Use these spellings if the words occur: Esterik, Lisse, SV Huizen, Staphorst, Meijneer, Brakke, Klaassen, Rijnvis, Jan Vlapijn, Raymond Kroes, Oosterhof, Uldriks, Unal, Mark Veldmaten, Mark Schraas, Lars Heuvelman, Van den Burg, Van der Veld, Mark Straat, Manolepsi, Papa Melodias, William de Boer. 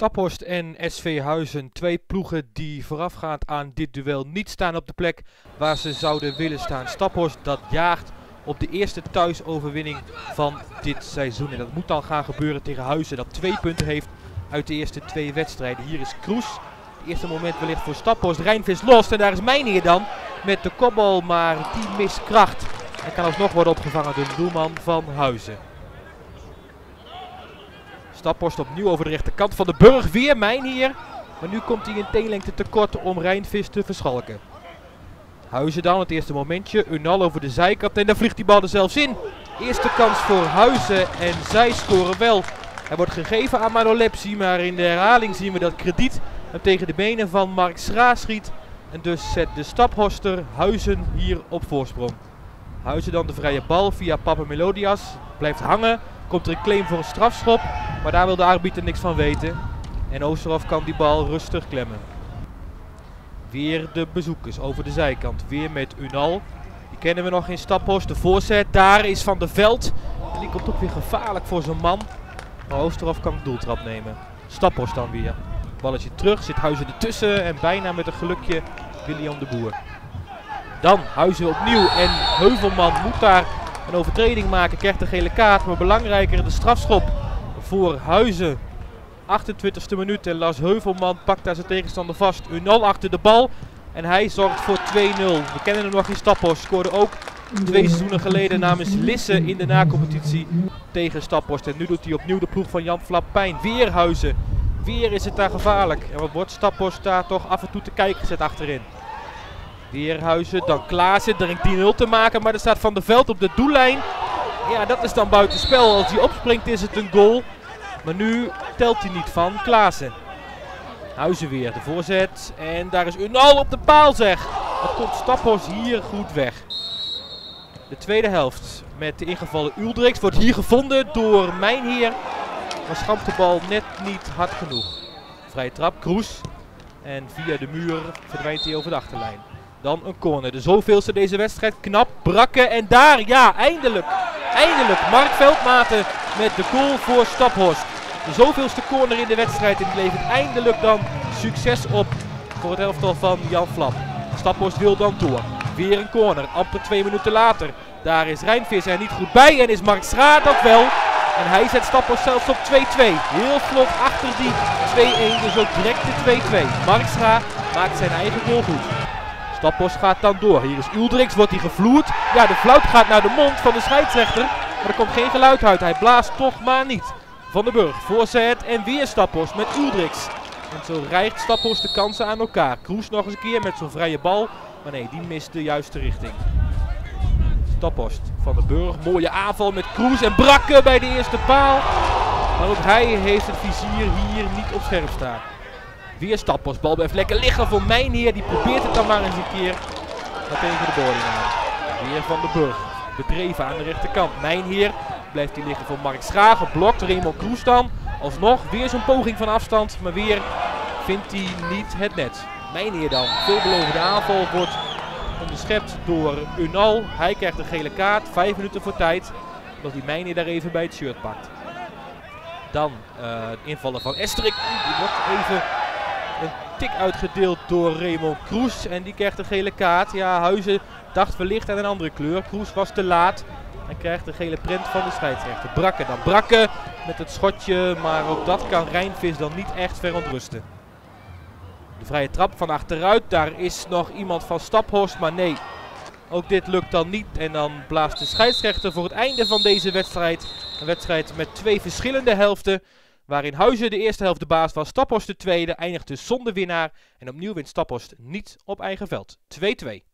Staphorst en SV Huizen, twee ploegen die voorafgaand aan dit duel niet staan op de plek waar ze zouden willen staan. Staphorst dat jaagt op de eerste thuisoverwinning van dit seizoen. En dat moet dan gaan gebeuren tegen Huizen dat 2 punten heeft uit de eerste 2 wedstrijden. Hier is Kroes. Het eerste moment wellicht voor Staphorst. Rijnvis lost en daar is Meijneer dan met de kopbal, maar die mist kracht. En kan alsnog worden opgevangen door de doelman van Huizen. Staphorst opnieuw over de rechterkant. Van den Burg weer Meijneer. Maar nu komt hij in teenlengte tekort om Rijnvis te verschalken. Huizen dan het eerste momentje. Unal over de zijkant en daar vliegt die bal er zelfs in. Eerste kans voor Huizen en zij scoren wel. Hij wordt gegeven aan Manolepsi, maar in de herhaling zien we dat krediet hem tegen de benen van Mark Straat schiet. En dus zet de Staphorster Huizen hier op voorsprong. Huizen dan de vrije bal via Papa Melodias. Blijft hangen. Komt er een claim voor een strafschop. Maar daar wil de arbiter niks van weten. En Oosterhof kan die bal rustig klemmen. Weer de bezoekers over de zijkant. Weer met Unal. Die kennen we nog in Staphorst. De voorzet. Daar is Van der Veld. En die komt ook weer gevaarlijk voor zijn man. Maar Oosterhof kan de doeltrap nemen. Staphorst dan weer. Balletje terug. Zit Huizen ertussen. En bijna met een gelukje William de Boer. Dan Huizen opnieuw. En Heuvelman moet daar een overtreding maken. Krijgt de gele kaart. Maar belangrijker de strafschop voor Huizen. 28e minuut en Lars Heuvelman pakt daar zijn tegenstander vast. Unal achter de bal en hij zorgt voor 2-0. We kennen hem nog in Staphorst. Scoorde ook 2 seizoenen geleden namens Lisse in de nacompetitie tegen Staphorst. En nu doet hij opnieuw de ploeg van Jan Vlapijn. Weer Huizen. Weer is het daar gevaarlijk. En wat wordt Staphorst daar toch af en toe te kijken gezet achterin. Weer Huizen. Dan Klaassen. Dringt 10-0 te maken, maar er staat Van der Veld op de doellijn. Ja, dat is dan buitenspel. Als hij opspringt is het een goal. Maar nu telt hij niet van Klaassen. Huizen weer de voorzet. En daar is Unal op de paal zeg. Dat komt Staphorst hier goed weg. De tweede helft met de ingevallen Uldriks. Wordt hier gevonden door Meijneer. Maar schampt de bal net niet hard genoeg. Vrije trap, Kroes. En via de muur verdwijnt hij over de achterlijn. Dan een corner. De zoveelste deze wedstrijd. Knap, Brakke en daar, ja, eindelijk. Eindelijk Mark Veldmaten met de goal voor Staphorst. De zoveelste corner in de wedstrijd en die levert eindelijk dan succes op voor het elftal van Jan Vlap. Staphorst wil dan door. Weer een corner, amper 2 minuten later. Daar is Rijnvis er niet goed bij en is Mark Straat dat wel. En hij zet Staphorst zelfs op 2-2. Heel vlot achter die 2-1, dus ook direct de 2-2. Mark Straat maakt zijn eigen goal goed. Staphorst gaat dan door. Hier is Uldriks, wordt hij gevloerd. Ja, de fluit gaat naar de mond van de scheidsrechter. Maar er komt geen geluid uit. Hij blaast toch maar niet. Van den Burg voorzet en weer Staphorst met Uldriks. En zo rijgt Staphorst de kansen aan elkaar. Kroes nog eens een keer met zo'n vrije bal. Maar nee, die mist de juiste richting. Staphorst, Van den Burg. Mooie aanval met Kroes en Brakke bij de eerste paal. Maar ook hij heeft het vizier hier niet op scherp staan. Weer Staphorst, bal blijft lekker liggen voor Meijneer. Die probeert het dan maar eens een keer. Maar tegen de boarding aan. Weer Van den Burg. Bedreven aan de rechterkant. Meijneer blijft hij liggen voor Mark Schraas. Geblokt Raymond Kroes dan. Alsnog weer zo'n poging van afstand. Maar weer vindt hij niet het net. Meijneer dan. Veelbelovende aanval wordt onderschept door Unal. Hij krijgt een gele kaart. 5 minuten voor tijd. Omdat hij Meijneer daar even bij het shirt pakt. Dan invallen van Esterik. Die wordt even... een tik uitgedeeld door Raymond Kroes. En die krijgt een gele kaart. Ja, Huizen dacht wellicht aan een andere kleur. Kroes was te laat. En krijgt de gele print van de scheidsrechter. Brakke dan. Brakke met het schotje. Maar ook dat kan Rijnvis dan niet echt verontrusten. De vrije trap van achteruit. Daar is nog iemand van Staphorst. Maar nee, ook dit lukt dan niet. En dan blaast de scheidsrechter voor het einde van deze wedstrijd. Een wedstrijd met 2 verschillende helften. Waarin Huizen de eerste helft de baas was, Staphorst de tweede, eindigt dus zonder winnaar. En opnieuw wint Staphorst niet op eigen veld. 2-2.